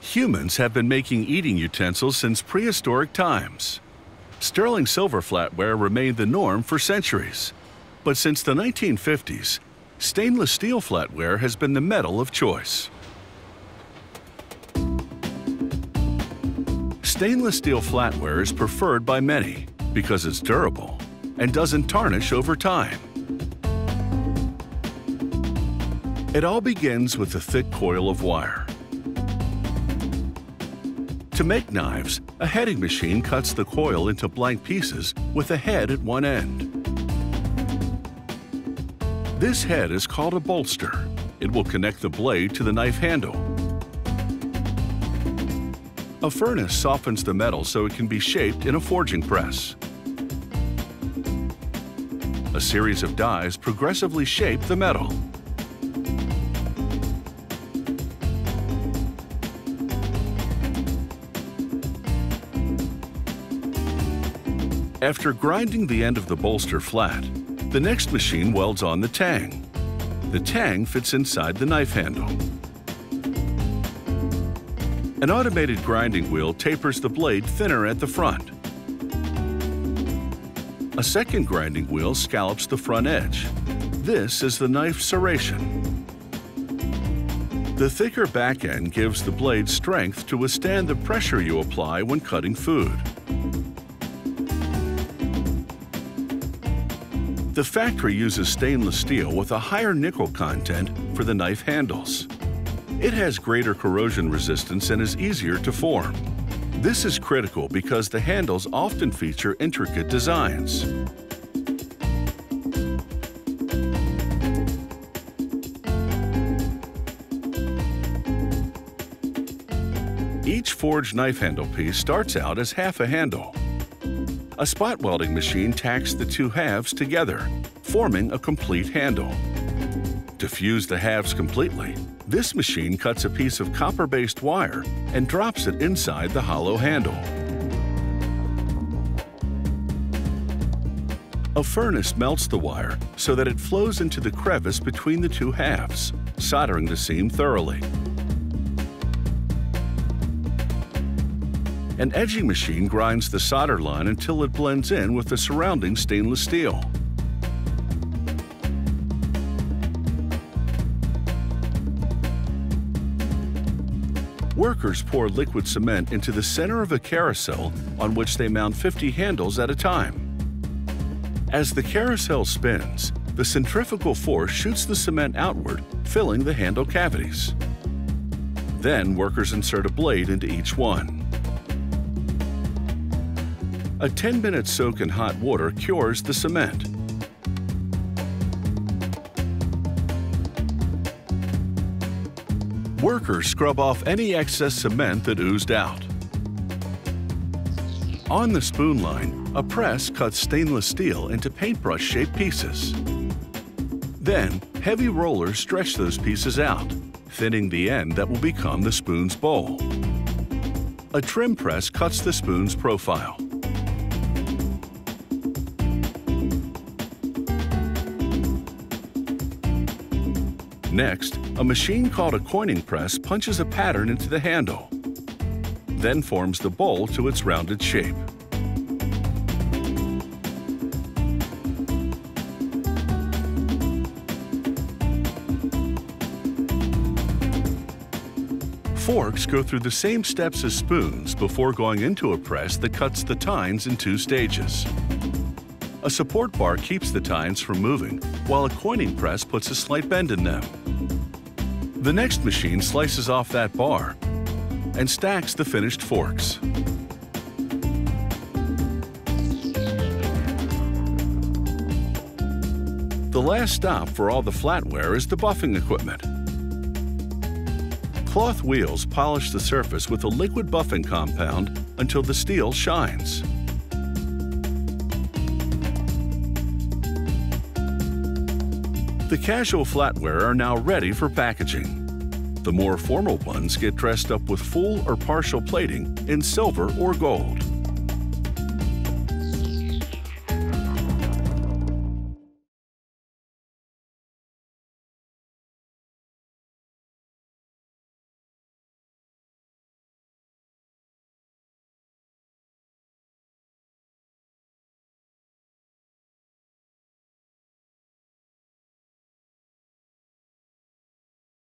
Humans have been making eating utensils since prehistoric times. Sterling silver flatware remained the norm for centuries. But since the 1950s, stainless steel flatware has been the metal of choice. Stainless steel flatware is preferred by many because it's durable and doesn't tarnish over time. It all begins with a thick coil of wire. To make knives, a heading machine cuts the coil into blank pieces with a head at one end. This head is called a bolster. It will connect the blade to the knife handle. A furnace softens the metal so it can be shaped in a forging press. A series of dies progressively shape the metal. After grinding the end of the bolster flat, the next machine welds on the tang. The tang fits inside the knife handle. An automated grinding wheel tapers the blade thinner at the front. A second grinding wheel scallops the front edge. This is the knife serration. The thicker back end gives the blade strength to withstand the pressure you apply when cutting food. The factory uses stainless steel with a higher nickel content for the knife handles. It has greater corrosion resistance and is easier to form. This is critical because the handles often feature intricate designs. Each forged knife handle piece starts out as half a handle. A spot welding machine tacks the two halves together, forming a complete handle. To fuse the halves completely, this machine cuts a piece of copper-based wire and drops it inside the hollow handle. A furnace melts the wire so that it flows into the crevice between the two halves, soldering the seam thoroughly. An edging machine grinds the solder line until it blends in with the surrounding stainless steel. Workers pour liquid cement into the center of a carousel on which they mount 50 handles at a time. As the carousel spins, the centrifugal force shoots the cement outward, filling the handle cavities. Then workers insert a blade into each one. A 10-minute soak in hot water cures the cement. Workers scrub off any excess cement that oozed out. On the spoon line, a press cuts stainless steel into paintbrush-shaped pieces. Then, heavy rollers stretch those pieces out, thinning the end that will become the spoon's bowl. A trim press cuts the spoon's profile. Next, a machine called a coining press punches a pattern into the handle, then forms the bowl to its rounded shape. Forks go through the same steps as spoons before going into a press that cuts the tines in two stages. A support bar keeps the tines from moving, while a coining press puts a slight bend in them. The next machine slices off that bar and stacks the finished forks. The last stop for all the flatware is the buffing equipment. Cloth wheels polish the surface with a liquid buffing compound until the steel shines. The casual flatware are now ready for packaging. The more formal ones get dressed up with full or partial plating in silver or gold.